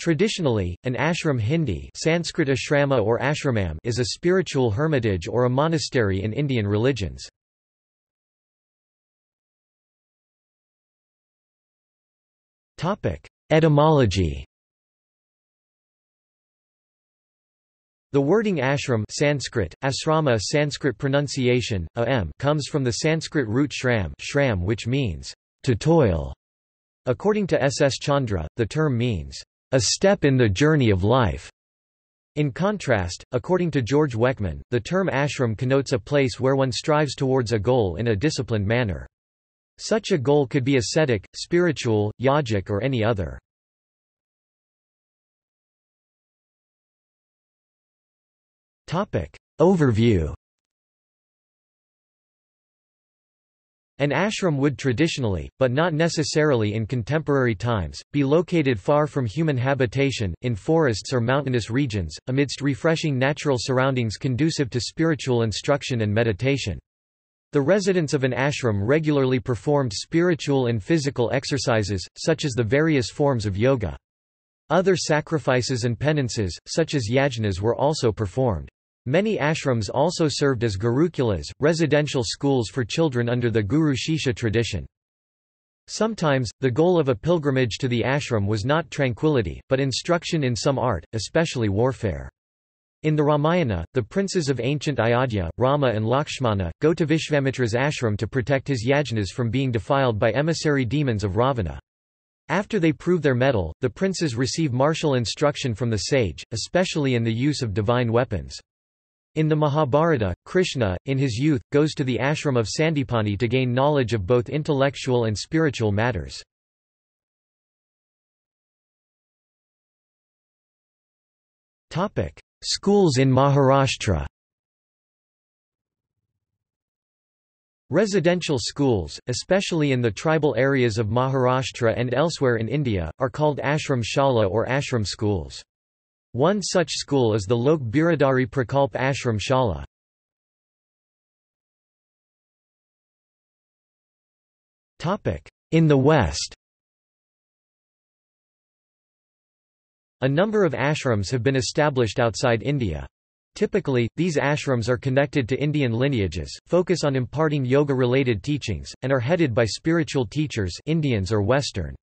Traditionally, an ashram (Hindi, Sanskrit ashrama or ashramam) is a spiritual hermitage or a monastery in Indian religions. Etymology. The wording ashram Sanskrit, asrama Sanskrit pronunciation, am, comes from the Sanskrit root shram which means, to toil. According to SS Chandra, the term means, a step in the journey of life. In contrast, according to George Weckman, the term ashram connotes a place where one strives towards a goal in a disciplined manner. Such a goal could be ascetic, spiritual, yogic or any other. Overview. An ashram would traditionally, but not necessarily in contemporary times, be located far from human habitation, in forests or mountainous regions, amidst refreshing natural surroundings conducive to spiritual instruction and meditation. The residents of an ashram regularly performed spiritual and physical exercises, such as the various forms of yoga. Other sacrifices and penances, such as yajnas, were also performed. Many ashrams also served as gurukulas, residential schools for children under the guru-shisha tradition. Sometimes, the goal of a pilgrimage to the ashram was not tranquility, but instruction in some art, especially warfare. In the Ramayana, the princes of ancient Ayodhya, Rama and Lakshmana, go to Vishvamitra's ashram to protect his yajnas from being defiled by emissary demons of Ravana. After they prove their mettle, the princes receive martial instruction from the sage, especially in the use of divine weapons. In the Mahabharata, Krishna, in his youth, goes to the ashram of Sandipani to gain knowledge of both intellectual and spiritual matters. Schools in Maharashtra. Residential schools, especially in the tribal areas of Maharashtra and elsewhere in India, are called ashram shala or ashram schools. One such school is the Lok Biradari Prakalp Ashram Shala. In the West. A number of ashrams have been established outside India. Typically, these ashrams are connected to Indian lineages, focus on imparting yoga-related teachings, and are headed by spiritual teachers, Indians or Western.